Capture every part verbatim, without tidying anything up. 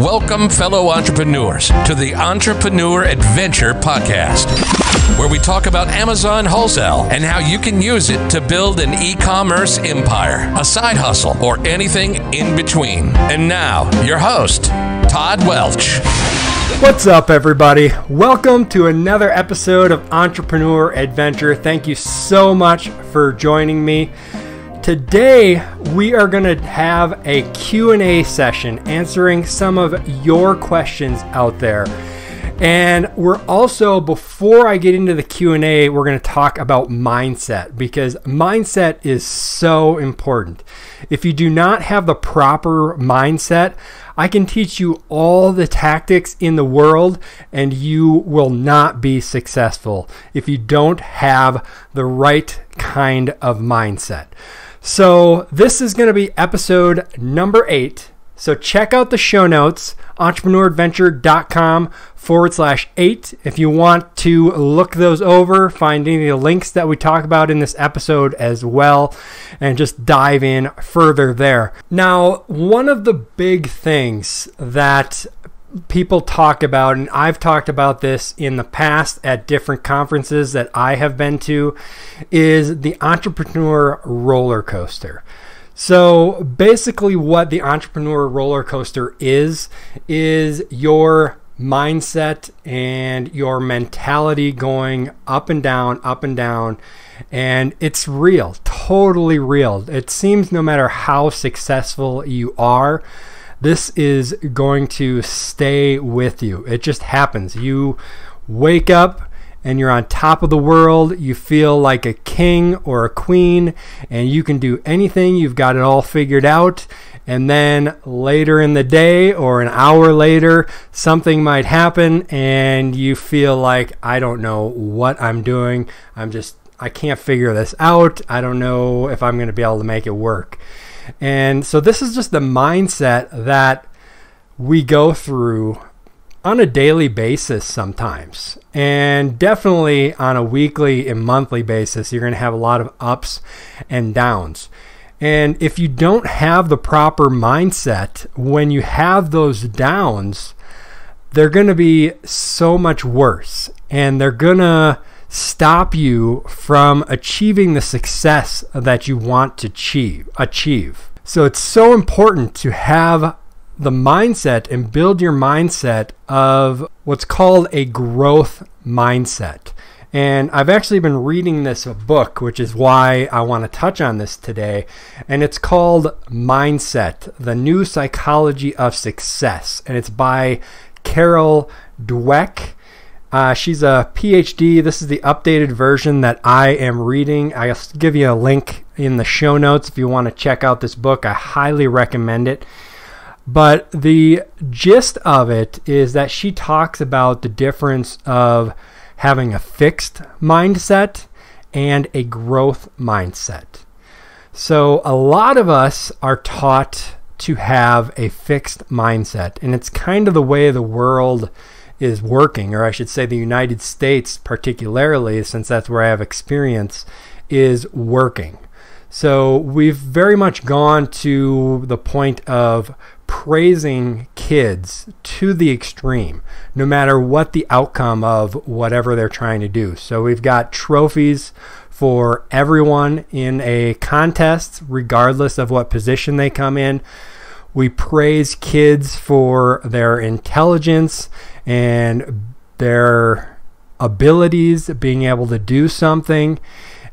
Welcome, fellow entrepreneurs, to the Entrepreneur Adventure Podcast, where we talk about Amazon Wholesale and how you can use it to build an e-commerce empire, a side hustle, or anything in between. And now, your host, Todd Welch. What's up, everybody? Welcome to another episode of Entrepreneur Adventure. Thank you so much for joining me. Today, we are going to have a Q and A session answering some of your questions out there. And we're also, before I get into the Q and A, we're going to talk about mindset, because mindset is so important. If you do not have the proper mindset, I can teach you all the tactics in the world and you will not be successful if you don't have the right kind of mindset. So this is going to be episode number eight. So check out the show notes, entrepreneur adventure dot com forward slash eight. If you want to look those over, find any of the links that we talk about in this episode as well, and just dive in further there. Now, one of the big things that people talk about, and I've talked about this in the past at different conferences that I have been to, is the entrepreneur roller coaster. So basically what the entrepreneur roller coaster is, is your mindset and your mentality going up and down, up and down, and it's real, totally real. It seems no matter how successful you are, this is going to stay with you. It just happens. You wake up and you're on top of the world. You feel like a king or a queen and you can do anything. You've got it all figured out. And then later in the day or an hour later, something might happen and you feel like, I don't know what I'm doing. I'm just, I can't figure this out. I don't know if I'm going to be able to make it work. And so this is just the mindset that we go through on a daily basis sometimes, and definitely on a weekly and monthly basis. You're going to have a lot of ups and downs. And if you don't have the proper mindset, when you have those downs, they're going to be so much worse, and they're going to stop you from achieving the success that you want to achieve. achieve. So it's so important to have the mindset and build your mindset of what's called a growth mindset. And I've actually been reading this book, which is why I want to touch on this today. And it's called Mindset: The New Psychology of Success. And it's by Carol Dweck. Uh, she's a P H D. This is the updated version that I am reading. I'll give you a link in the show notes if you want to check out this book. I highly recommend it. But the gist of it is that she talks about the difference of having a fixed mindset and a growth mindset. So a lot of us are taught to have a fixed mindset, and it's kind of the way the world is working, or I should say the United States particularly, since that's where I have experience, is working. So we've very much gone to the point of praising kids to the extreme, no matter what the outcome of whatever they're trying to do. So we've got trophies for everyone in a contest, regardless of what position they come in. We praise kids for their intelligence and their abilities, being able to do something.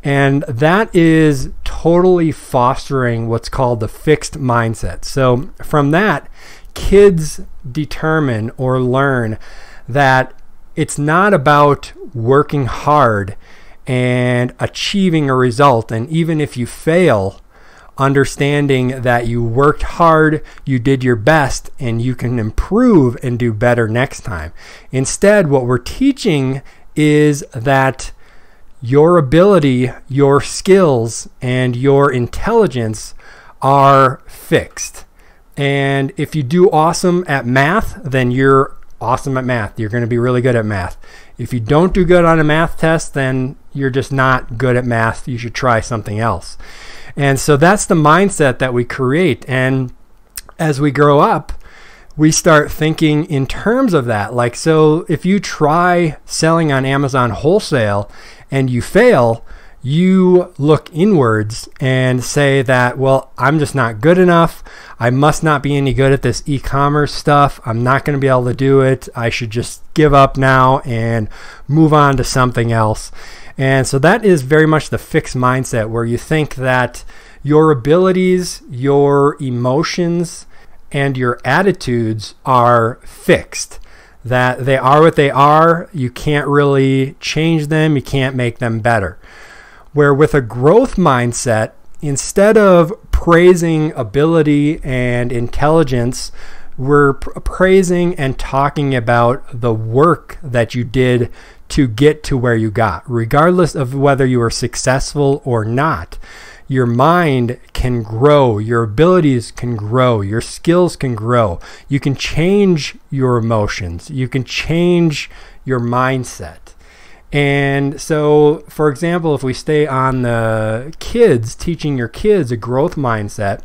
And that is totally fostering what's called the fixed mindset. So from that, kids determine or learn that it's not about working hard and achieving a result. And even if you fail, understanding that you worked hard, you did your best, and you can improve and do better next time. Instead, what we're teaching is that your ability, your skills, and your intelligence are fixed. And if you do awesome at math, then you're awesome at math. You're going to be really good at math. If you don't do good on a math test, then you're just not good at math. You should try something else. And so that's the mindset that we create. And as we grow up, we start thinking in terms of that. Like, so if you try selling on Amazon wholesale and you fail, you look inwards and say that, well, I'm just not good enough. I must not be any good at this e-commerce stuff. I'm not going to be able to do it. I should just give up now and move on to something else. And so that is very much the fixed mindset, where you think that your abilities, your emotions, and your attitudes are fixed, that they are what they are. You can't really change them. You can't make them better. Where with a growth mindset, instead of praising ability and intelligence, we're praising and talking about the work that you did to get to where you got. Regardless of whether you were successful or not, your mind can grow, your abilities can grow, your skills can grow. You can change your emotions, you can change your mindset. And so, for example, if we stay on the kids, teaching your kids a growth mindset,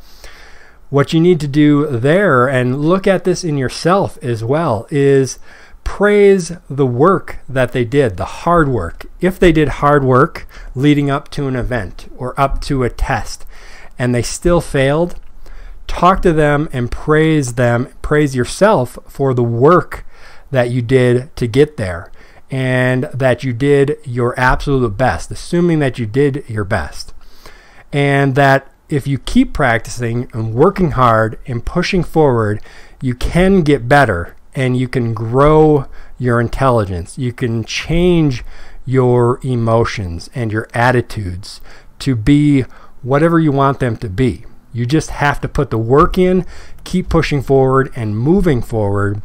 what you need to do there, and look at this in yourself as well, is praise the work that they did, the hard work. If they did hard work leading up to an event or up to a test and they still failed, talk to them and praise them, praise yourself for the work that you did to get there. And that you did your absolute best, assuming that you did your best. And that if you keep practicing and working hard and pushing forward, you can get better and you can grow your intelligence. You can change your emotions and your attitudes to be whatever you want them to be. You just have to put the work in, keep pushing forward and moving forward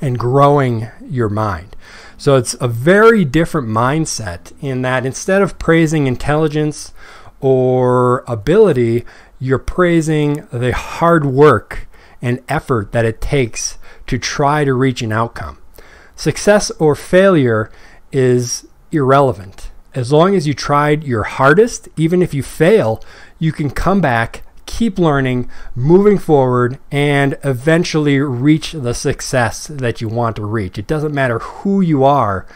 and growing your mind. So it's a very different mindset, in that instead of praising intelligence or ability, you're praising the hard work and effort that it takes to try to reach an outcome. Success or failure is irrelevant. As long as you tried your hardest, even if you fail, you can come back, keep learning, moving forward, and eventually reach the success that you want to reach. It doesn't matter who you are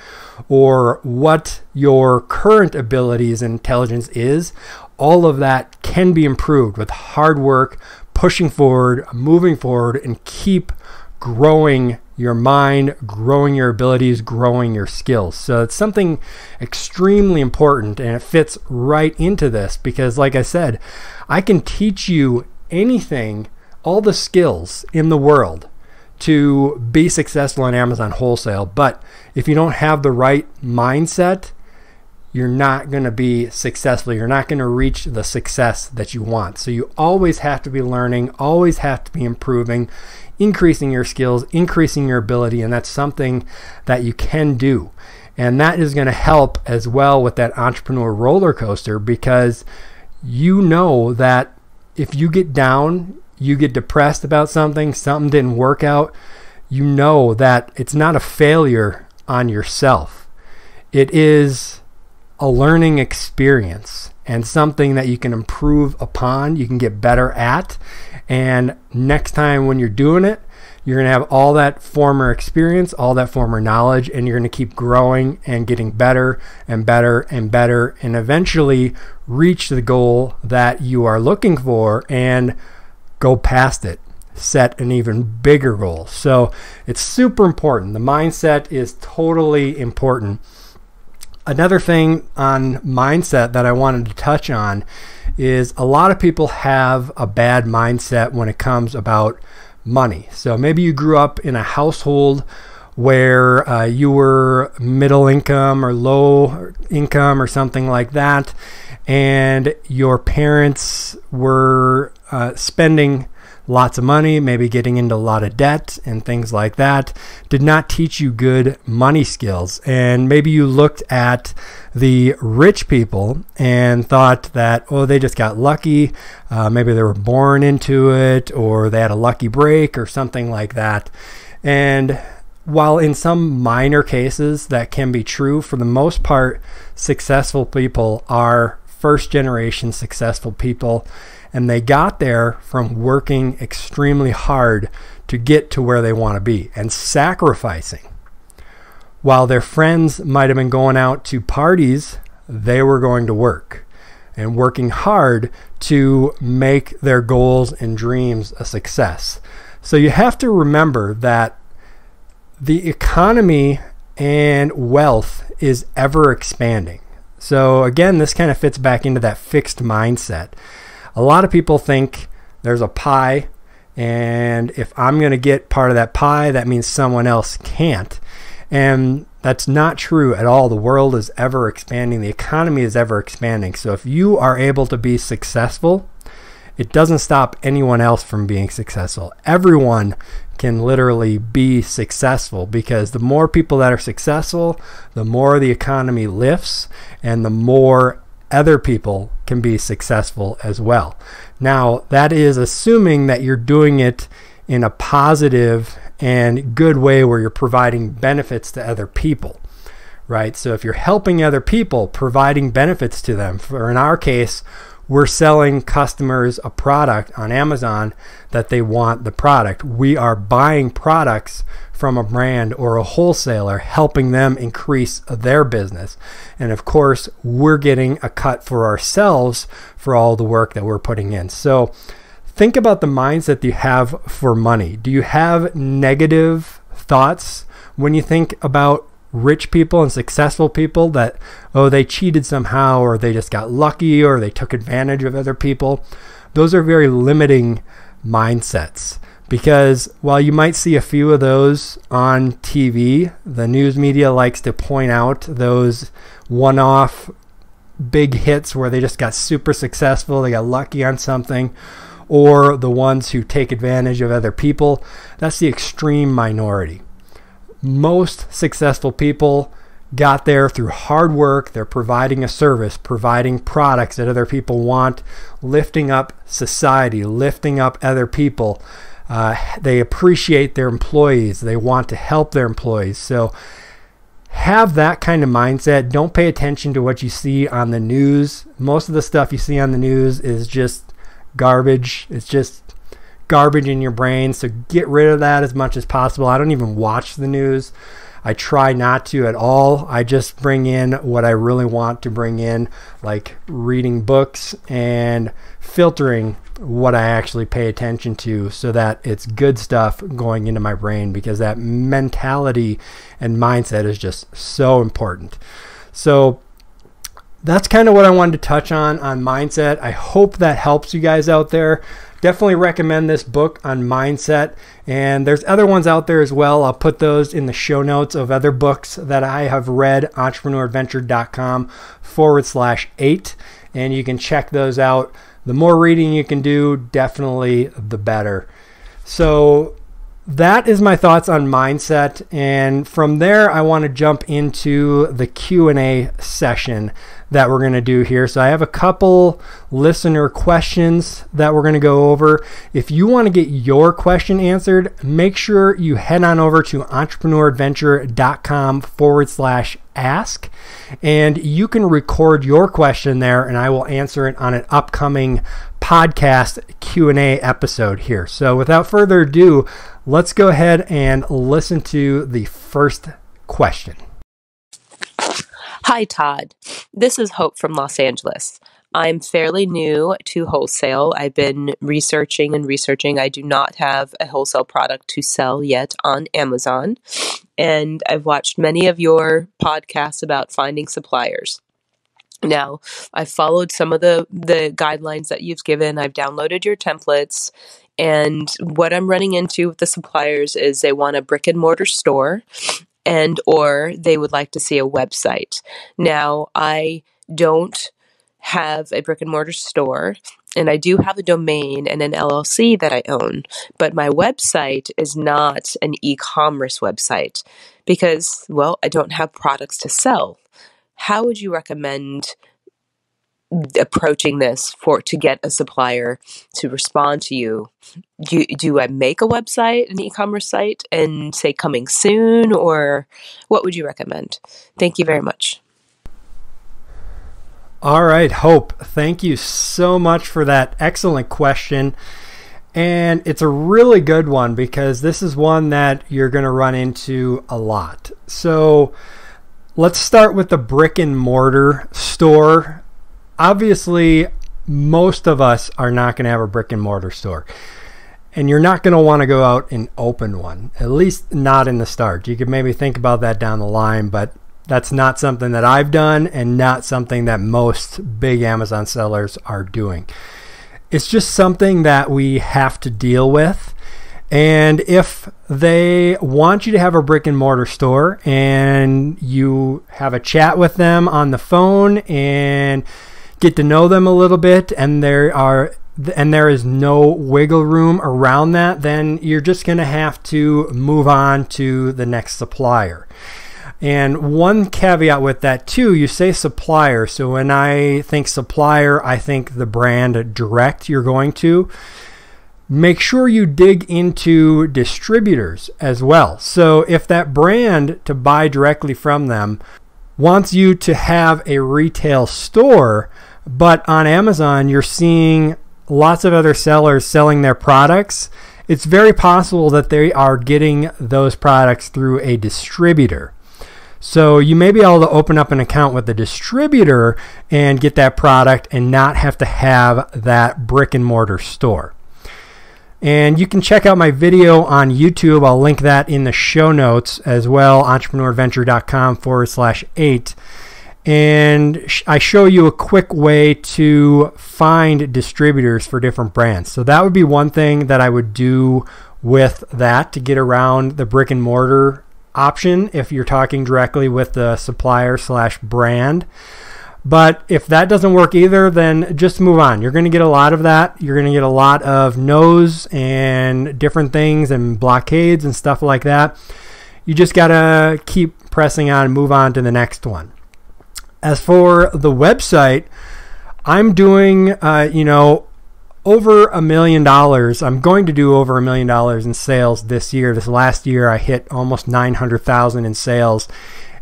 or what your current abilities and intelligence is. All of that can be improved with hard work, pushing forward, moving forward, and keep growing your mind, growing your abilities, growing your skills. So it's something extremely important, and it fits right into this because, like I said, I can teach you anything, all the skills in the world to be successful on Amazon wholesale, but if you don't have the right mindset, you're not going to be successful. You're not going to reach the success that you want. So you always have to be learning, always have to be improving, increasing your skills, increasing your ability, and that's something that you can do. And that is going to help as well with that entrepreneur roller coaster, because you know that if you get down, you get depressed about something, something didn't work out, you know that it's not a failure on yourself. It is a learning experience and something that you can improve upon, you can get better at, and next time when you're doing it, you're going to have all that former experience, all that former knowledge, and you're going to keep growing and getting better and better and better, and eventually reach the goal that you are looking for and go past it. Set an even bigger goal. So it's super important. The mindset is totally important. Another thing on mindset that I wanted to touch on is a lot of people have a bad mindset when it comes about money. So maybe you grew up in a household where uh, you were middle income or low income or something like that, and your parents were uh, spending lots of money, maybe getting into a lot of debt and things like that, did not teach you good money skills. And maybe you looked at the rich people and thought that, oh, they just got lucky. Uh, maybe they were born into it, or they had a lucky break or something like that. And while in some minor cases that can be true, for the most part, successful people are first generation successful people. And they got there from working extremely hard to get to where they want to be, and sacrificing. While their friends might have been going out to parties, they were going to work and working hard to make their goals and dreams a success. So you have to remember that the economy and wealth is ever expanding. So again, this kind of fits back into that fixed mindset. A lot of people think there's a pie, and if I'm going to get part of that pie, that means someone else can't. And that's not true at all. The world is ever expanding. The economy is ever expanding. So if you are able to be successful, it doesn't stop anyone else from being successful. Everyone can literally be successful, because the more people that are successful, the more the economy lifts and the more other people can be successful as well. Now, that is assuming that you're doing it in a positive and good way where you're providing benefits to other people, right? So if you're helping other people, providing benefits to them, for in our case, we're selling customers a product on Amazon that they want the product. We are buying products from a brand or a wholesaler, helping them increase their business. And of course, we're getting a cut for ourselves for all the work that we're putting in. So think about the mindset that you have for money. Do you have negative thoughts when you think about rich people and successful people that, oh, they cheated somehow, or they just got lucky, or they took advantage of other people? Those are very limiting mindsets, because while you might see a few of those on T V, the news media likes to point out those one-off big hits where they just got super successful, they got lucky on something, or the ones who take advantage of other people. That's the extreme minority. Most successful people got there through hard work. They're providing a service, providing products that other people want, lifting up society, lifting up other people. Uh, they appreciate their employees. They want to help their employees. So have that kind of mindset. Don't pay attention to what you see on the news. Most of the stuff you see on the news is just garbage. It's just garbage in your brain. So get rid of that as much as possible. I don't even watch the news. I try not to at all. I just bring in what I really want to bring in, like reading books and filtering what I actually pay attention to, so that it's good stuff going into my brain, because that mentality and mindset is just so important. So that's kind of what I wanted to touch on on mindset. I hope that helps you guys out there. Definitely recommend this book on mindset, and there's other ones out there as well. I'll put those in the show notes of other books that I have read, entrepreneur adventure dot com forward slash eight, and you can check those out. The more reading you can do, definitely the better. So that is my thoughts on mindset, and from there I want to jump into the Q and A session that we're going to do here. So I have a couple listener questions that we're going to go over. If you want to get your question answered, make sure you head on over to entrepreneur adventure dot com forward slash ask, and you can record your question there, and I will answer it on an upcoming podcast Q and A episode here. So without further ado, let's go ahead and listen to the first question. Hi, Todd. This is Hope from Los Angeles. I'm fairly new to wholesale. I've been researching and researching. I do not have a wholesale product to sell yet on Amazon, and I've watched many of your podcasts about finding suppliers. Now, I've followed some of the, the guidelines that you've given. I've downloaded your templates, and what I'm running into with the suppliers is they want a brick and mortar store, and or they would like to see a website. Now, I don't have a brick and mortar store, and I do have a domain and an L L C that I own, but my website is not an e-commerce website because, well, I don't have products to sell. How would you recommend approaching this for to get a supplier to respond to you? Do, do I make a website, an e-commerce site, and say coming soon, or what would you recommend? Thank you very much. All right, Hope, thank you so much for that excellent question. And it's a really good one because this is one that you're going to run into a lot. So let's start with the brick and mortar store. Obviously, most of us are not going to have a brick and mortar store. And you're not going to want to go out and open one, at least not in the start. You could maybe think about that down the line, but that's not something that I've done and not something that most big Amazon sellers are doing. It's just something that we have to deal with. And if they want you to have a brick and mortar store and you have a chat with them on the phone and get to know them a little bit, and there are and there is no wiggle room around that, then you're just going to have to move on to the next supplier. And one caveat with that too, you say supplier. So when I think supplier, I think the brand direct you're going to. Make sure you dig into distributors as well. So if that brand, to buy directly from them, wants you to have a retail store, but on Amazon you're seeing lots of other sellers selling their products, it's very possible that they are getting those products through a distributor. So you may be able to open up an account with the distributor and get that product and not have to have that brick and mortar store. And you can check out my video on YouTube. I'll link that in the show notes as well, entrepreneurventure.com forward slash eight. And I show you a quick way to find distributors for different brands. So that would be one thing that I would do with that to get around the brick and mortar option if you're talking directly with the supplier slash brand. But if that doesn't work either, then just move on. You're going to get a lot of that. You're going to get a lot of no's and different things and blockades and stuff like that. You just got to keep pressing on and move on to the next one. As for the website, I'm doing, uh, you know, over a million dollars. I'm going to do over a million dollars in sales this year. This last year, I hit almost nine hundred thousand in sales,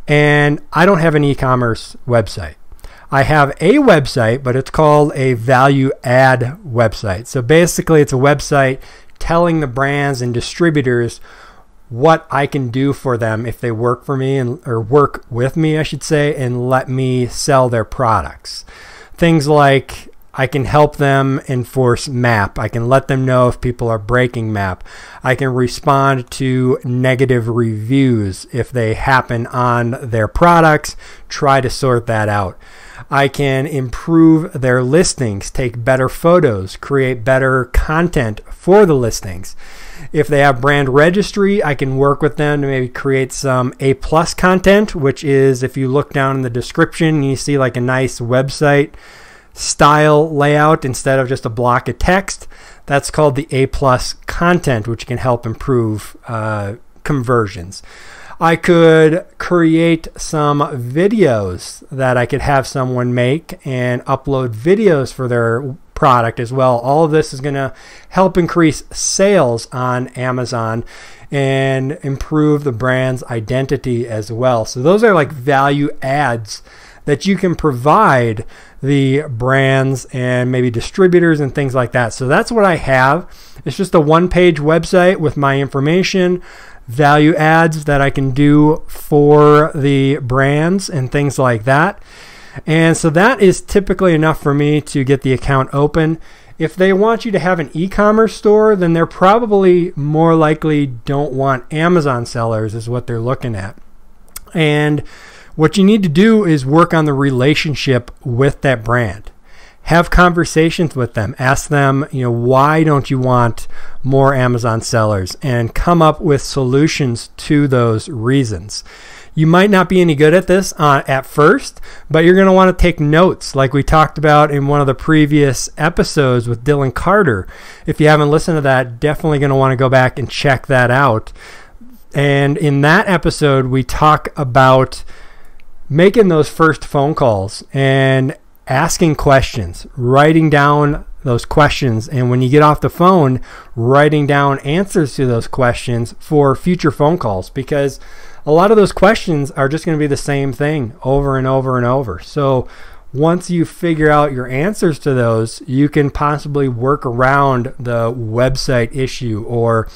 and I don't have an e-commerce website. I have a website, but it's called a value add website. So basically, it's a website telling the brands and distributors what I can do for them if they work for me and or work with me, I should say, and let me sell their products. Things like I can help them enforce MAP. I can let them know if people are breaking MAP. I can respond to negative reviews if they happen on their products, try to sort that out. I can improve their listings, take better photos, create better content for the listings. If they have brand registry, I can work with them to maybe create some A plus content, which is if you look down in the description, you see like a nice website style layout instead of just a block of text. That's called the A plus content, which can help improve uh, conversions. I could create some videos that I could have someone make and upload videos for their product as well. All of this is going to help increase sales on Amazon and improve the brand's identity as well. So those are like value adds that you can provide the brands and maybe distributors and things like that. So that's what I have. It's just a one-page website with my information, value adds that I can do for the brands and things like that. And so that is typically enough for me to get the account open. If they want you to have an e-commerce store, then they're probably more likely don't want Amazon sellers is what they're looking at. And what you need to do is work on the relationship with that brand. Have conversations with them. Ask them, you know, why don't you want more Amazon sellers? And come up with solutions to those reasons. You might not be any good at this uh, at first, but you're going to want to take notes like we talked about in one of the previous episodes with Dylan Carter. If you haven't listened to that, definitely going to want to go back and check that out. And in that episode, we talk about making those first phone calls and asking questions, writing down those questions, and when you get off the phone, writing down answers to those questions for future phone calls, because a lot of those questions are just going to be the same thing over and over and over. So once you figure out your answers to those, you can possibly work around the website issue or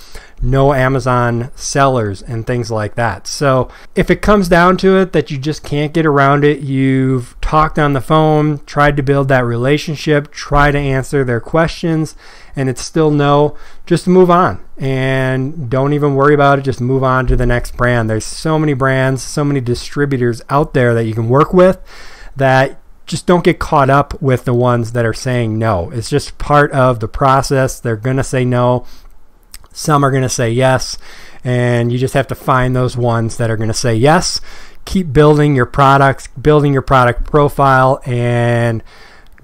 no Amazon sellers and things like that. So if it comes down to it that you just can't get around it, you've talked on the phone, tried to build that relationship, try to answer their questions, and it's still no, just move on and don't even worry about it. Just move on to the next brand. There's so many brands, so many distributors out there that you can work with that just don't get caught up with the ones that are saying no. It's just part of the process. They're going to say no. Some are going to say yes, and you just have to find those ones that are going to say yes. Keep building your products, building your product profile, and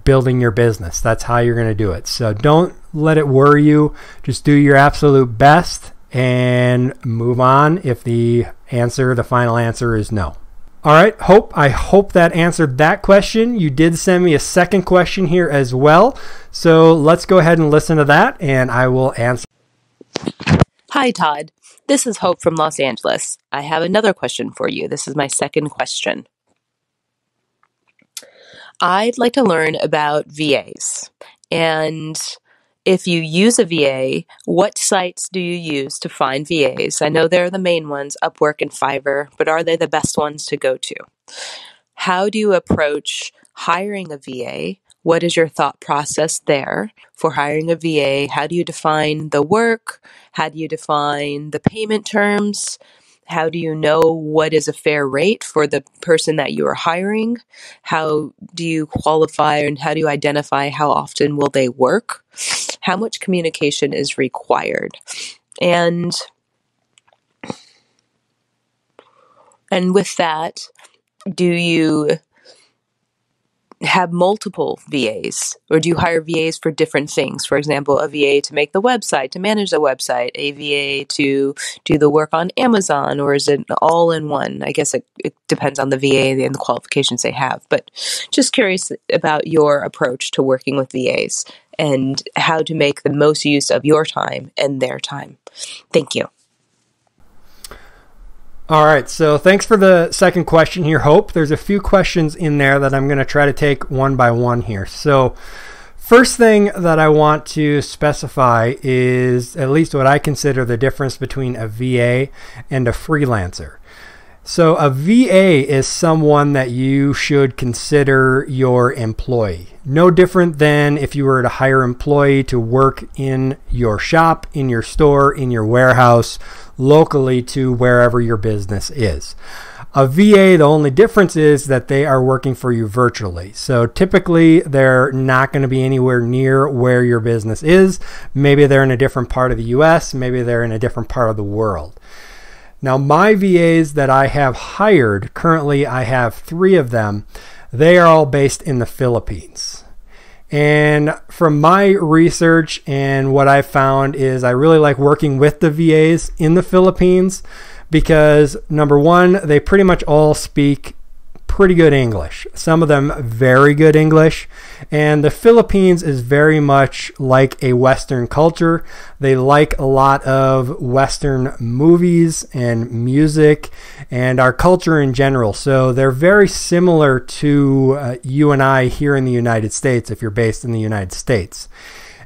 building your business. That's how you're going to do it. So don't let it worry you. Just do your absolute best and move on if the answer, the final answer is no. All right, hope I hope that answered that question. You did send me a second question here as well. So let's go ahead and listen to that, and I will answer. Hi, Todd. This is Hope from Los Angeles. I have another question for you. This is my second question. I'd like to learn about V As. And if you use a V A, what sites do you use to find V As? I know they're the main ones, Upwork and Fiverr, but are they the best ones to go to? How do you approach hiring a V A? What is your thought process there for hiring a V A? How do you define the work? How do you define the payment terms? How do you know what is a fair rate for the person that you are hiring? How do you qualify and how do you identify how often will they work? How much communication is required? And, and with that, do you have multiple V As, or do you hire V As for different things? For example, a V A to make the website, to manage the website, a V A to do the work on Amazon, or is it all in one? I guess it, it depends on the V A and the qualifications they have, but just curious about your approach to working with V As and how to make the most use of your time and their time. Thank you. All right, so thanks for the second question here, Hope. There's a few questions in there that I'm going to try to take one by one here. So first thing that I want to specify is at least what I consider the difference between a V A and a freelancer. So a V A is someone that you should consider your employee. No different than if you were to hire an employee to work in your shop, in your store, in your warehouse, locally to wherever your business is. A V A, the only difference is that they are working for you virtually. So typically they're not going to be anywhere near where your business is. Maybe they're in a different part of the U S, maybe they're in a different part of the world. Now, my V As that I have hired, currently I have three of them, they are all based in the Philippines. And from my research and what I found is I really like working with the V As in the Philippines because, number one, they pretty much all speak pretty good English. Some of them very good English. And the Philippines is very much like a Western culture. They like a lot of Western movies and music and our culture in general. So they're very similar to uh, you and I here in the United States if you're based in the United States.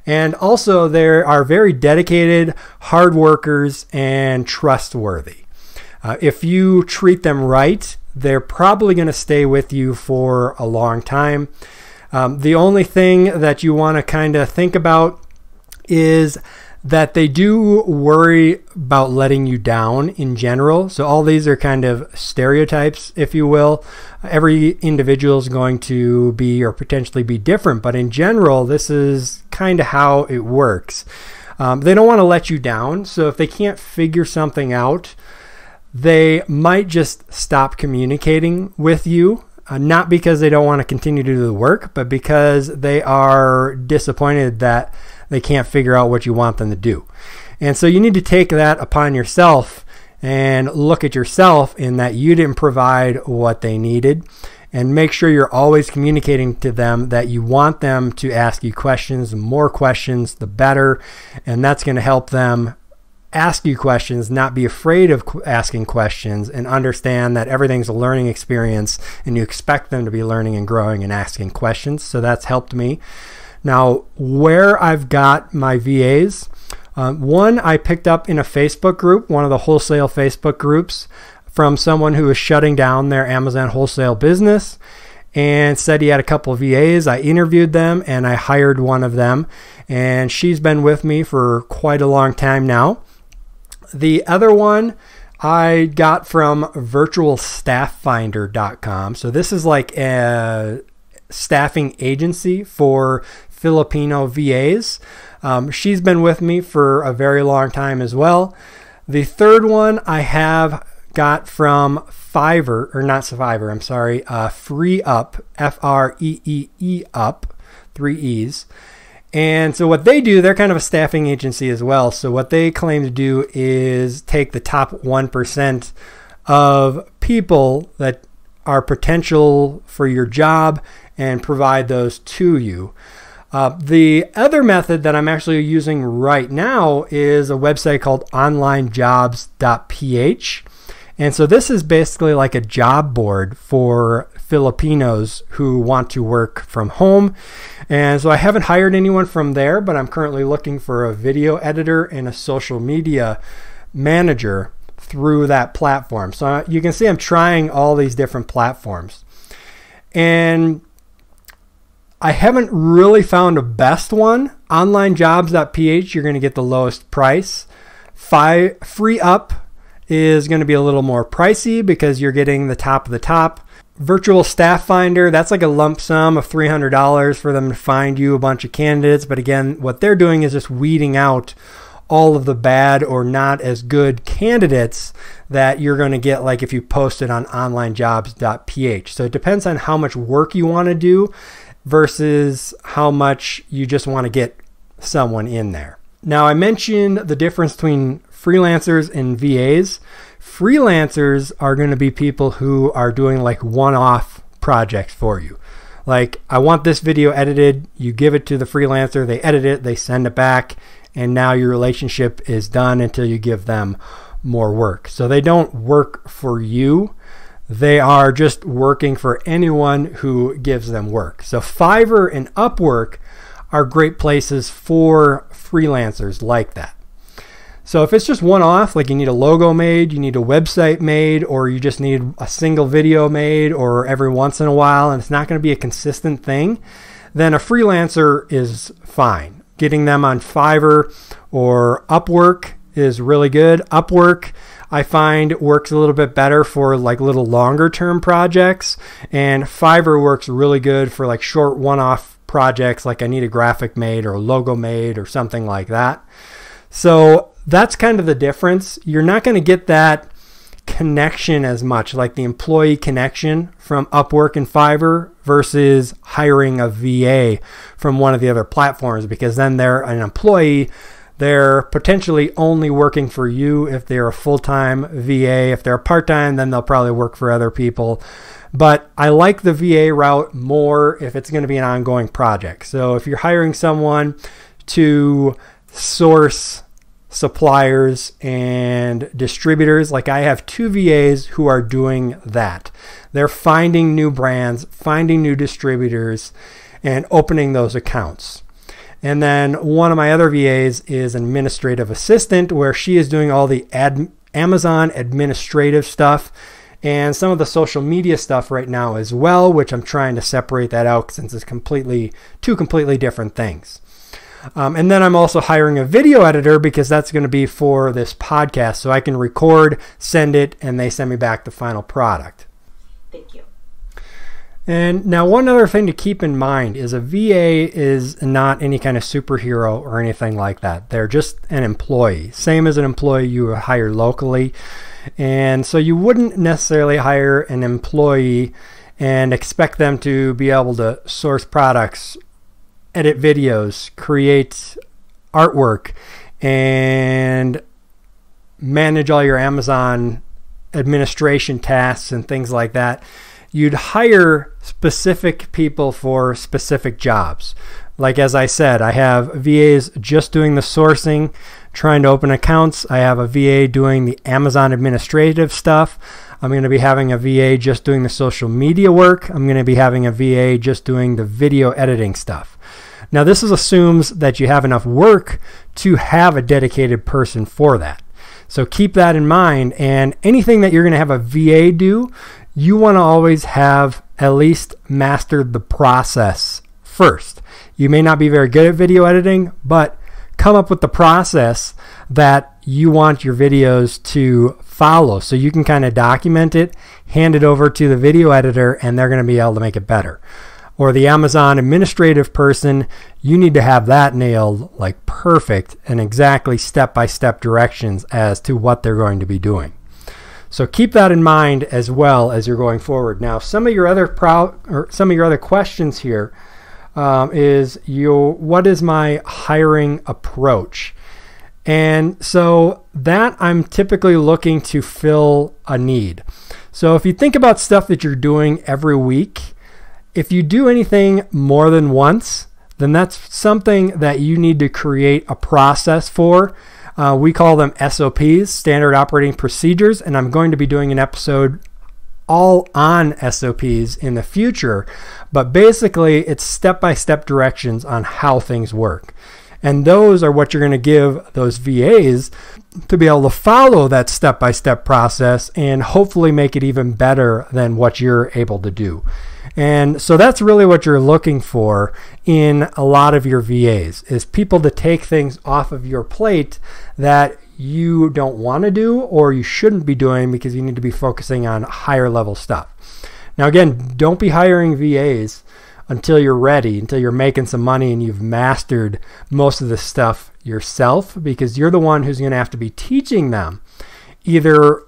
And also they are very dedicated, hard workers, and trustworthy. Uh, if you treat them right, they're probably going to stay with you for a long time. Um, the only thing that you want to kind of think about is that they do worry about letting you down in general. So all these are kind of stereotypes, if you will. Every individual is going to be or potentially be different, but in general, this is kind of how it works. Um, they don't want to let you down. So if they can't figure something out, they might just stop communicating with you, uh, not because they don't want to continue to do the work, but because they are disappointed that they can't figure out what you want them to do. And so you need to take that upon yourself and look at yourself in that you didn't provide what they needed, and make sure you're always communicating to them that you want them to ask you questions, more questions, the better, and that's going to help them ask you questions, not be afraid of asking questions, and understand that everything's a learning experience and you expect them to be learning and growing and asking questions. So that's helped me. Now, where I've got my V As, um, one I picked up in a Facebook group, one of the wholesale Facebook groups, from someone who was shutting down their Amazon wholesale business and said he had a couple of V As. I interviewed them and I hired one of them, and she's been with me for quite a long time now. The other one I got from virtual staff finder dot com. So this is like a staffing agency for Filipino V As. Um, she's been with me for a very long time as well. The third one I have got from Fiverr, or not Fiverr, I'm sorry, uh, FreeUp, F R E E E up, three E's. And so what they do, they're kind of a staffing agency as well. So what they claim to do is take the top one percent of people that are potential for your job and provide those to you. Uh, the other method that I'm actually using right now is a website called online jobs dot p h. And so this is basically like a job board for Filipinos who want to work from home. And so I haven't hired anyone from there, but I'm currently looking for a video editor and a social media manager through that platform. So you can see I'm trying all these different platforms. And I haven't really found a best one. online jobs dot p h, you're going to get the lowest price. FreeUp is going to be a little more pricey because you're getting the top of the top. Virtual Staff Finder, that's like a lump sum of three hundred dollars for them to find you a bunch of candidates. But again, what they're doing is just weeding out all of the bad or not as good candidates that you're going to get, like if you post it on online jobs dot p h. So it depends on how much work you want to do versus how much you just want to get someone in there. Now, I mentioned the difference between freelancers and V As. Freelancers are going to be people who are doing like one-off projects for you. Like, I want this video edited, you give it to the freelancer, they edit it, they send it back, and now your relationship is done until you give them more work. So they don't work for you. They are just working for anyone who gives them work. So Fiverr and Upwork are great places for freelancers like that. So if it's just one-off, like you need a logo made, you need a website made, or you just need a single video made, or every once in a while, and it's not going to be a consistent thing, then a freelancer is fine. Getting them on Fiverr or Upwork is really good. Upwork, I find, works a little bit better for like little longer-term projects, and Fiverr works really good for like short one-off projects, like I need a graphic made or a logo made or something like that. So that's kind of the difference. You're not going to get that connection as much, like the employee connection from Upwork and Fiverr versus hiring a V A from one of the other platforms, because then they're an employee. They're potentially only working for you if they're a full-time V A. If they're a part-time, then they'll probably work for other people. But I like the V A route more if it's going to be an ongoing project. So if you're hiring someone to source suppliers and distributors, like I have two V As who are doing that. They're finding new brands, finding new distributors, and opening those accounts. And then one of my other V As is an administrative assistant, where she is doing all the ad Amazon administrative stuff and some of the social media stuff right now as well, which I'm trying to separate that out since it's completely two completely different things. Um, and then I'm also hiring a video editor because that's going to be for this podcast. So I can record, send it, and they send me back the final product. Thank you. And now one other thing to keep in mind is a V A is not any kind of superhero or anything like that. They're just an employee. Same as an employee you hire locally. And so you wouldn't necessarily hire an employee and expect them to be able to source products, edit videos, create artwork, and manage all your Amazon administration tasks and things like that. You'd hire specific people for specific jobs. Like as I said, I have V As just doing the sourcing, trying to open accounts. I have a V A doing the Amazon administrative stuff. I'm going to be having a V A just doing the social media work. I'm going to be having a V A just doing the video editing stuff. Now this assumes that you have enough work to have a dedicated person for that. So keep that in mind, and anything that you're going to have a V A do, you want to always have at least mastered the process first. You may not be very good at video editing, but come up with the process that you want your videos to follow so you can kind of document it, hand it over to the video editor, and they're going to be able to make it better. Or the Amazon administrative person, you need to have that nailed like perfect and exactly step-by-step directions as to what they're going to be doing. So keep that in mind as well as you're going forward. Now, some of your other pro or some of your other questions here um, is your what is my hiring approach? And so that I'm typically looking to fill a need. So if you think about stuff that you're doing every week, if you do anything more than once, then that's something that you need to create a process for. Uh, we call them S O Ps, standard operating procedures, and I'm going to be doing an episode all on S O Ps in the future, but basically it's step-by-step directions on how things work. And those are what you're going to give those V As to be able to follow that step-by-step process and hopefully make it even better than what you're able to do. And so that's really what you're looking for in a lot of your V As, is people to take things off of your plate that you don't want to do or you shouldn't be doing because you need to be focusing on higher level stuff. Now again, don't be hiring V As until you're ready, until you're making some money and you've mastered most of the stuff yourself, because you're the one who's going to have to be teaching them either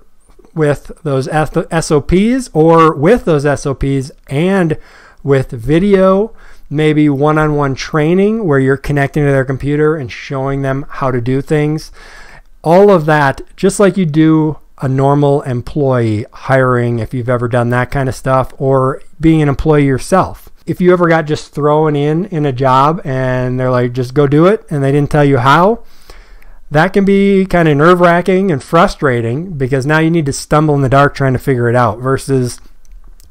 with those S O Ps or with those S O Ps and with video, maybe one-on-one training where you're connecting to their computer and showing them how to do things. All of that, just like you do a normal employee hiring, if you've ever done that kind of stuff, or being an employee yourself. If you ever got just thrown in in a job and they're like, just go do it, and they didn't tell you how, that can be kind of nerve-wracking and frustrating because now you need to stumble in the dark trying to figure it out versus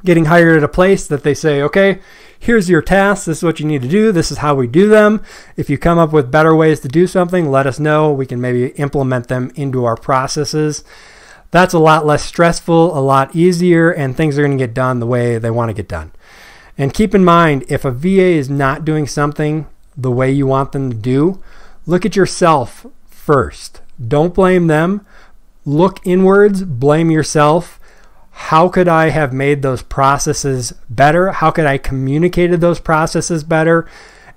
getting hired at a place that they say, okay, here's your tasks, this is what you need to do, this is how we do them. If you come up with better ways to do something, let us know. We can maybe implement them into our processes. That's a lot less stressful, a lot easier, and things are going to get done the way they want to get done. And keep in mind, if a V A is not doing something the way you want them to do, look at yourself first. Don't blame them. Look inwards, blame yourself. How could I have made those processes better? How could I communicated those processes better?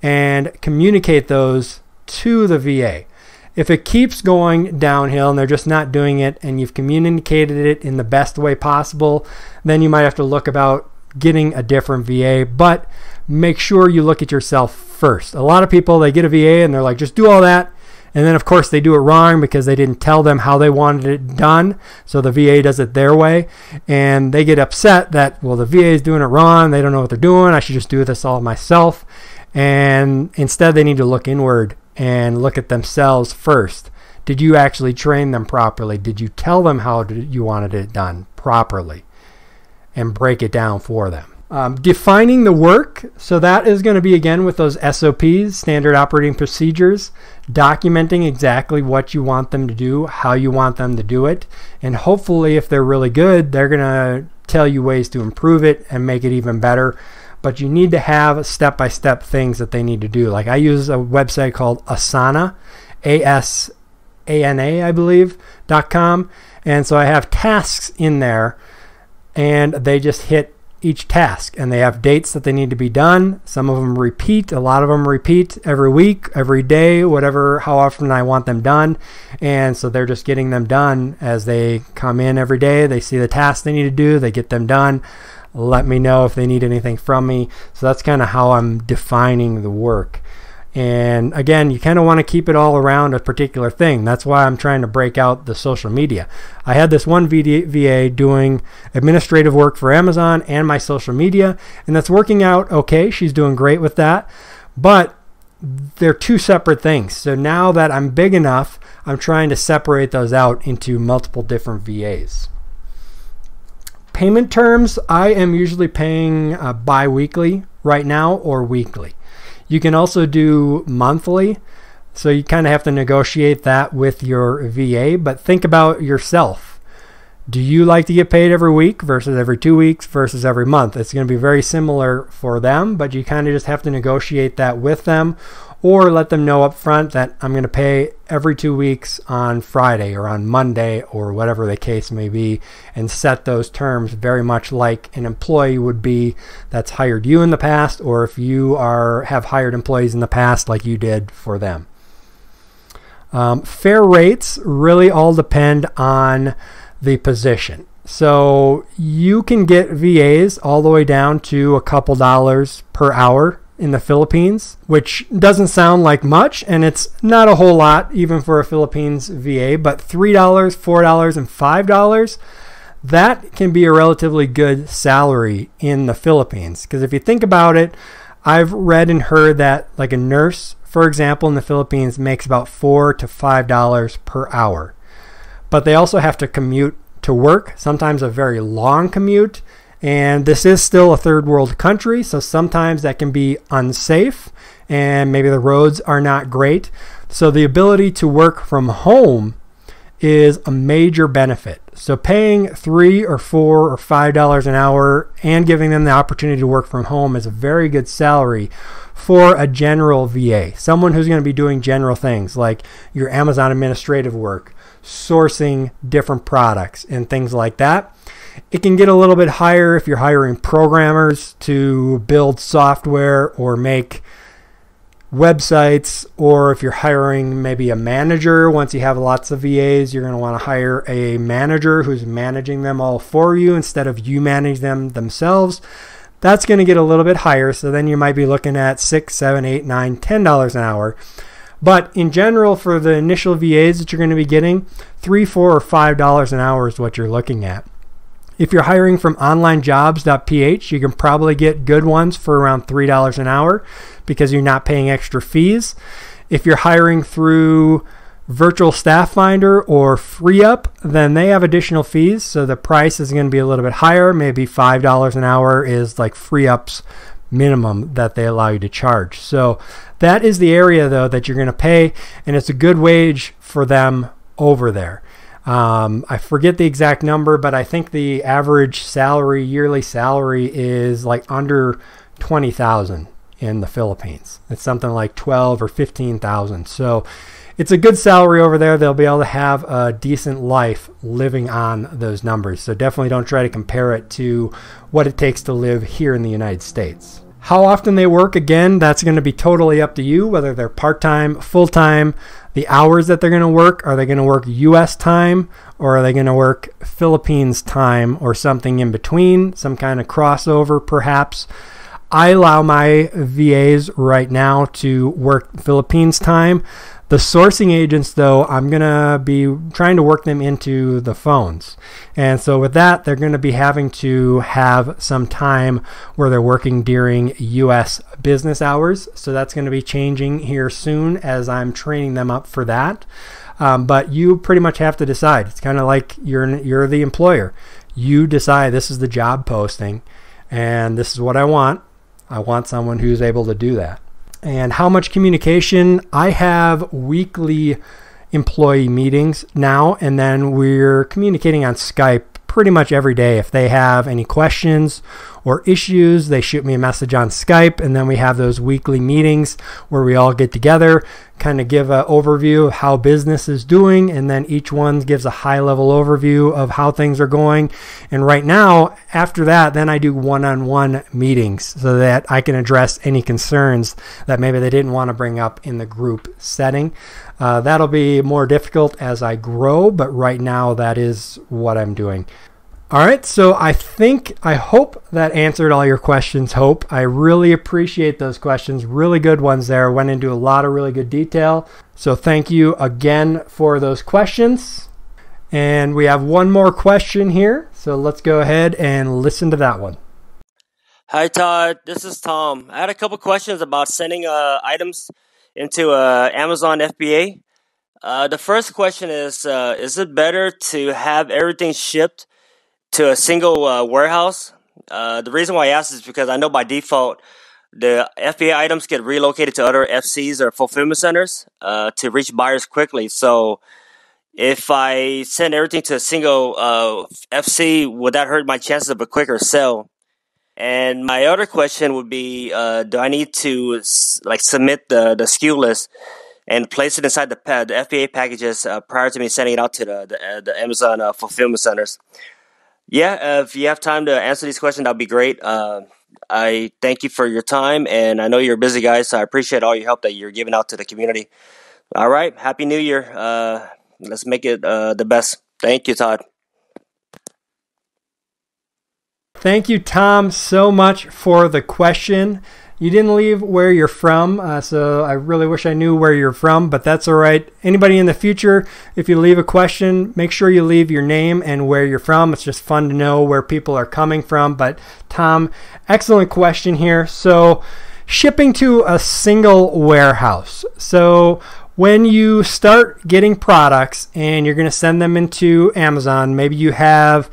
And communicate those to the V A. If it keeps going downhill and they're just not doing it and you've communicated it in the best way possible, then you might have to look about getting a different V A, but make sure you look at yourself first. A lot of people, they get a V A and they're like, just do all that. And then, of course, they do it wrong because they didn't tell them how they wanted it done. So the V A does it their way. And they get upset that, well, the V A is doing it wrong. They don't know what they're doing. I should just do this all myself. And instead, they need to look inward and look at themselves first. Did you actually train them properly? Did you tell them how you wanted it done properly? And break it down for them. Um, defining the work, so that is going to be again with those S O Ps, standard operating procedures, documenting exactly what you want them to do, how you want them to do it, and hopefully if they're really good, they're going to tell you ways to improve it and make it even better, but you need to have step-by-step things that they need to do. Like I use a website called Asana, A S A N A, I believe, dot com, and so I have tasks in there, and they just hit each task and they have dates that they need to be done. Some of them repeat, a lot of them repeat every week, every day, whatever, how often I want them done. And so they're just getting them done as they come in every day. They see the tasks they need to do, they get them done. Let me know if they need anything from me. So that's kind of how I'm defining the work. And again, you kind of want to keep it all around a particular thing. That's why I'm trying to break out the social media. I had this one V A doing administrative work for Amazon and my social media, and that's working out okay. She's doing great with that. But they're two separate things. So now that I'm big enough, I'm trying to separate those out into multiple different V As. Payment terms, I am usually paying uh, bi-weekly right now or weekly. You can also do monthly, so you kind of have to negotiate that with your V A, but think about yourself. Do you like to get paid every week versus every two weeks versus every month? It's going to be very similar for them, but you kind of just have to negotiate that with them, or let them know up front that I'm going to pay every two weeks on Friday or on Monday or whatever the case may be, and set those terms very much like an employee would be that's hired you in the past, or if you are have hired employees in the past like you did for them. Um, fair rates really all depend on the position. So you can get V As all the way down to a couple dollars per hour in the Philippines, which doesn't sound like much, and it's not a whole lot even for a Philippines V A, but three dollars, four dollars, and five dollars, that can be a relatively good salary in the Philippines. Because if you think about it, I've read and heard that like a nurse, for example, in the Philippines makes about four to five dollars per hour. But they also have to commute to work, sometimes a very long commute. And this is still a third world country, so sometimes that can be unsafe and maybe the roads are not great. So the ability to work from home is a major benefit. So paying three or four or five dollars an hour and giving them the opportunity to work from home is a very good salary for a general V A, someone who's going to be doing general things like your Amazon administrative work, sourcing different products and things like that. It can get a little bit higher if you're hiring programmers to build software or make websites, or if you're hiring maybe a manager. Once you have lots of V As, you're going to want to hire a manager who's managing them all for you instead of you manage them themselves. That's going to get a little bit higher, so then you might be looking at six, seven, eight, nine, ten dollars an hour. But in general, for the initial V As that you're going to be getting, three, four, or five dollars an hour is what you're looking at. If you're hiring from online jobs dot p h, you can probably get good ones for around three dollars an hour because you're not paying extra fees. If you're hiring through Virtual Staff Finder or FreeUp, then they have additional fees, so the price is going to be a little bit higher. Maybe five dollars an hour is like FreeUp's minimum that they allow you to charge. So that is the area, though, that you're going to pay, and it's a good wage for them over there. Um, I forget the exact number, but I think the average salary, yearly salary, is like under twenty thousand in the Philippines. It's something like twelve or fifteen thousand. So it's a good salary over there. They'll be able to have a decent life living on those numbers. So definitely don't try to compare it to what it takes to live here in the United States. How often they work, again, that's going to be totally up to you, whether they're part-time, full-time, the hours that they're going to work. Are they going to work U S time, or are they going to work Philippines time, or something in between, some kind of crossover perhaps? I allow my V As right now to work Philippines time. The sourcing agents, though, I'm going to be trying to work them into the phones. And so with that, they're going to be having to have some time where they're working during U S business hours. So that's going to be changing here soon as I'm training them up for that. Um, but you pretty much have to decide. It's kind of like you're, you're the employer. You decide, this is the job posting and this is what I want. I want someone who's able to do that. And how much communication? I have weekly employee meetings now, and then we're communicating on Skype pretty much every day. If they have any questions or issues, they shoot me a message on Skype, and then we have those weekly meetings where we all get together, kind of give an overview of how business is doing, and then each one gives a high-level overview of how things are going. And right now, after that, then I do one-on-one meetings so that I can address any concerns that maybe they didn't want to bring up in the group setting. Uh, that'll be more difficult as I grow, but right now that is what I'm doing. All right, so I think, I hope that answered all your questions, Hope. I really appreciate those questions, really good ones there. Went into a lot of really good detail. So thank you again for those questions. And we have one more question here. So let's go ahead and listen to that one. Hi, Todd. This is Tom. I had a couple questions about sending uh, items into uh, Amazon F B A. Uh, the first question is, uh, is it better to have everything shipped to a single uh, warehouse? Uh, the reason why I ask is because I know by default, the F B A items get relocated to other F Cs or fulfillment centers uh, to reach buyers quickly. So if I send everything to a single uh, F C, would that hurt my chances of a quicker sale? And my other question would be, uh, do I need to like submit the, the S K U list and place it inside the, pa- the F B A packages uh, prior to me sending it out to the, the, uh, the Amazon uh, fulfillment centers? Yeah, uh, if you have time to answer these questions, that would be great. Uh, I thank you for your time, and I know you're a busy guy, so I appreciate all your help that you're giving out to the community. All right, Happy New Year. Uh, let's make it uh, the best. Thank you, Todd. Thank you, Tom, so much for the question. You didn't leave where you're from, uh, so I really wish I knew where you're from, but that's all right. Anybody in the future, if you leave a question, make sure you leave your name and where you're from. It's just fun to know where people are coming from. But Tom, excellent question here. So shipping to a single warehouse. So when you start getting products and you're going to send them into Amazon, maybe you have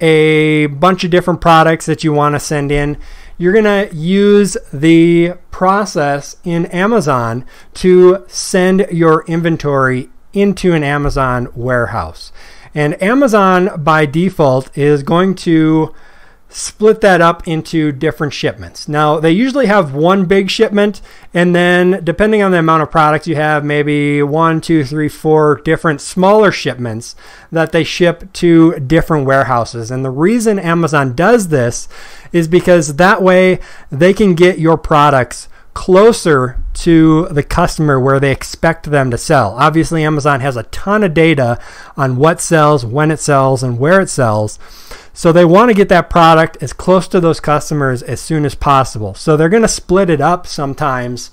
a bunch of different products that you want to send in, you're going to use the process in Amazon to send your inventory into an Amazon warehouse. And Amazon by default is going to split that up into different shipments. Now, they usually have one big shipment, and then depending on the amount of products you have, maybe one, two, three, four different smaller shipments that they ship to different warehouses. And the reason Amazon does this is because that way they can get your products closer to the customer where they expect them to sell. Obviously, Amazon has a ton of data on what sells, when it sells, and where it sells. So they want to get that product as close to those customers as soon as possible. So they're going to split it up sometimes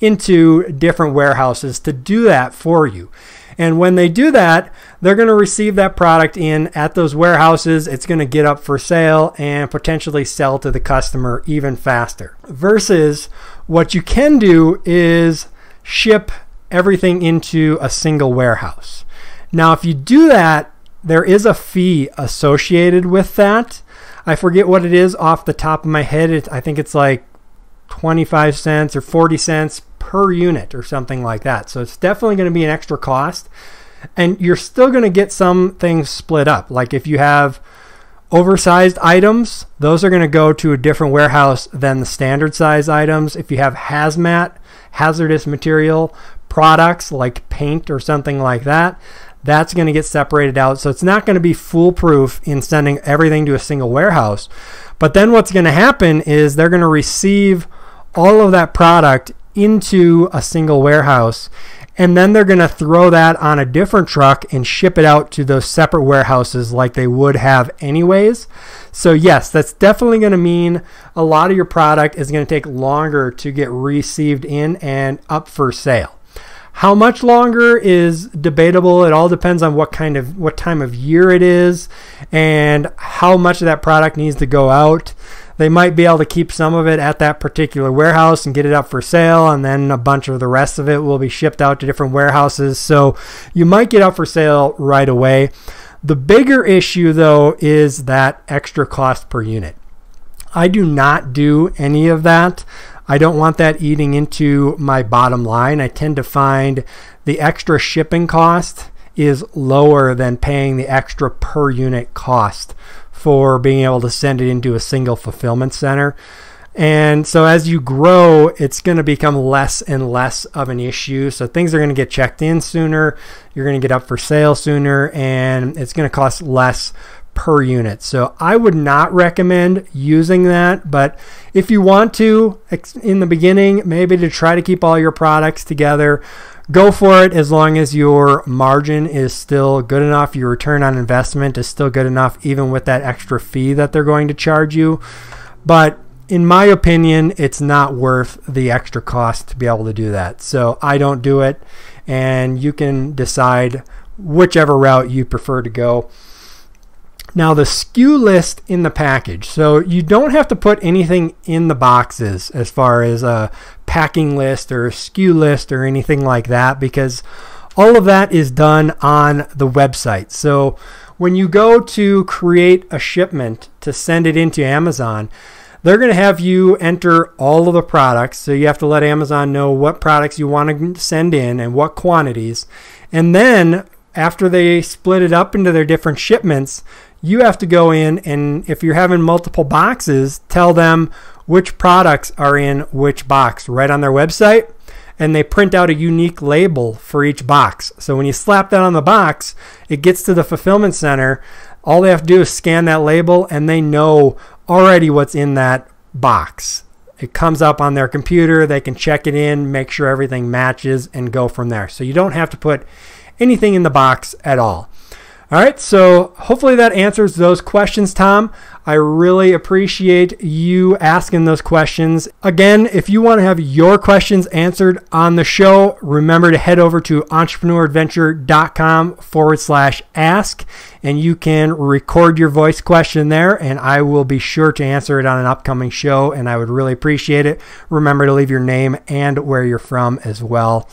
into different warehouses to do that for you. And when they do that, they're going to receive that product in at those warehouses. It's going to get up for sale and potentially sell to the customer even faster. Versus what you can do is ship everything into a single warehouse. Now, if you do that, there is a fee associated with that. I forget what it is off the top of my head. It, I think it's like twenty-five cents or forty cents per unit or something like that. So it's definitely going to be an extra cost, and you're still going to get some things split up. Like if you have oversized items, those are going to go to a different warehouse than the standard size items. If you have hazmat, hazardous material products like paint or something like that, that's going to get separated out. So it's not going to be foolproof in sending everything to a single warehouse. But then what's going to happen is they're going to receive all of that product into a single warehouse, and then they're going to throw that on a different truck and ship it out to those separate warehouses like they would have anyways. So yes, that's definitely going to mean a lot of your product is going to take longer to get received in and up for sale. How much longer is debatable. It all depends on what kind of what time of year it is and how much of that product needs to go out. They might be able to keep some of it at that particular warehouse and get it up for sale, and then a bunch of the rest of it will be shipped out to different warehouses. So you might get up for sale right away. The bigger issue though is that extra cost per unit. I do not do any of that. I don't want that eating into my bottom line. I tend to find the extra shipping cost is lower than paying the extra per unit cost for being able to send it into a single fulfillment center. And so as you grow, it's going to become less and less of an issue. So things are going to get checked in sooner, you're going to get up for sale sooner, and it's going to cost less per unit. So I would not recommend using that, but if you want to in the beginning, maybe to try to keep all your products together, go for it as long as your margin is still good enough, your return on investment is still good enough, even with that extra fee that they're going to charge you. But in my opinion, it's not worth the extra cost to be able to do that. So I don't do it, and you can decide whichever route you prefer to go. Now the S K U list in the package. So you don't have to put anything in the boxes as far as a packing list or a S K U list or anything like that, because all of that is done on the website. So when you go to create a shipment to send it into Amazon, they're going to have you enter all of the products. So you have to let Amazon know what products you want to send in and what quantities. And then after they split it up into their different shipments, you have to go in and, if you're having multiple boxes, tell them which products are in which box right on their website. And they print out a unique label for each box. So when you slap that on the box, it gets to the fulfillment center. All they have to do is scan that label, and they know already what's in that box. It comes up on their computer. They can check it in, make sure everything matches, and go from there. So you don't have to put anything in the box at all. All right, so hopefully that answers those questions, Tom. I really appreciate you asking those questions. Again, if you want to have your questions answered on the show, remember to head over to entrepreneuradventure.com forward slash ask, and you can record your voice question there, and I will be sure to answer it on an upcoming show, and I would really appreciate it. Remember to leave your name and where you're from as well.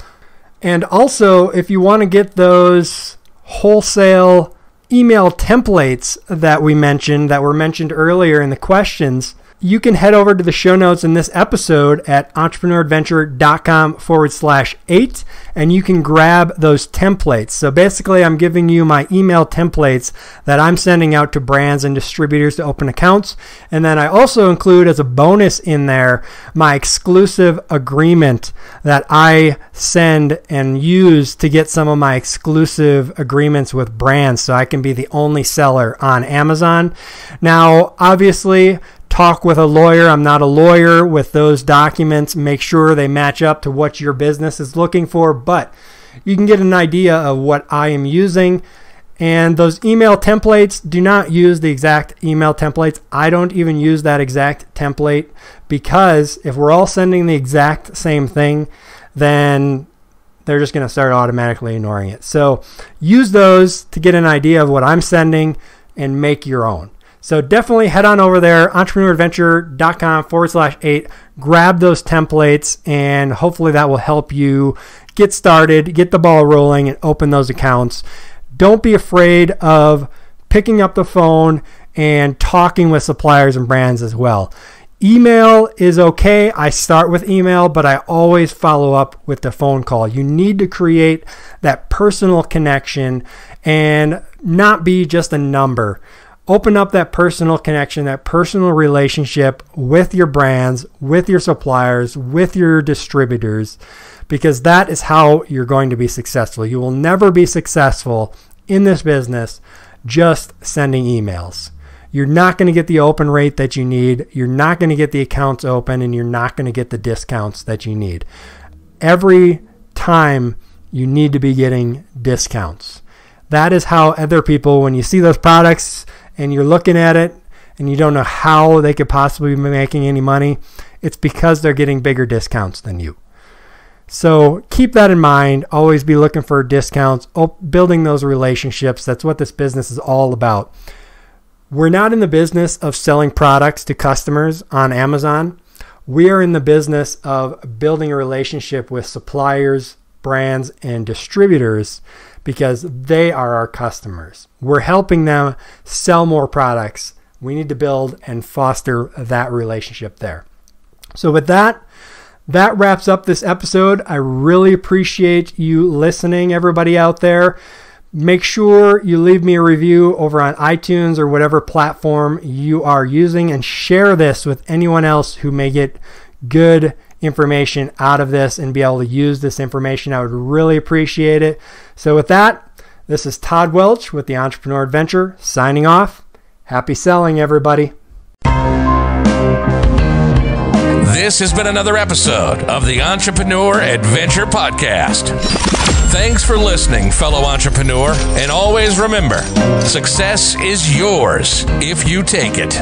And also, if you want to get those wholesale email templates that we mentioned, that were mentioned earlier in the questions, you can head over to the show notes in this episode at entrepreneuradventure.com forward slash eight, and you can grab those templates. So basically, I'm giving you my email templates that I'm sending out to brands and distributors to open accounts. And then I also include as a bonus in there my exclusive agreement that I send and use to get some of my exclusive agreements with brands, so I can be the only seller on Amazon. Now, obviously, talk with a lawyer. I'm not a lawyer. With those documents, make sure they match up to what your business is looking for, but you can get an idea of what I am using. And those email templates, do not use the exact email templates. I don't even use that exact template, because if we're all sending the exact same thing, then they're just going to start automatically ignoring it. So use those to get an idea of what I'm sending and make your own. So definitely head on over there, entrepreneuradventure.com forward slash eight, grab those templates, and hopefully that will help you get started, get the ball rolling, and open those accounts. Don't be afraid of picking up the phone and talking with suppliers and brands as well. Email is okay. I start with email, but I always follow up with the phone call. You need to create that personal connection and not be just a number. Open up that personal connection, that personal relationship with your brands, with your suppliers, with your distributors, because that is how you're going to be successful. You will never be successful in this business just sending emails. You're not going to get the open rate that you need. You're not going to get the accounts open, and you're not going to get the discounts that you need. Every time you need to be getting discounts. That is how other people, when you see those products, and you're looking at it and you don't know how they could possibly be making any money, it's because they're getting bigger discounts than you. So keep that in mind. Always be looking for discounts, building those relationships. That's what this business is all about. We're not in the business of selling products to customers on Amazon. We are in the business of building a relationship with suppliers, brands, and distributors, because they are our customers. We're helping them sell more products. We need to build and foster that relationship there. So with that, that wraps up this episode. I really appreciate you listening, everybody out there. Make sure you leave me a review over on iTunes or whatever platform you are using, and share this with anyone else who may get good information out of this and be able to use this information. I would really appreciate it. So with that, this is Todd Welch with the Entrepreneur Adventure signing off. Happy selling, everybody. This has been another episode of the Entrepreneur Adventure Podcast. Thanks for listening, fellow entrepreneur. And always remember, success is yours if you take it.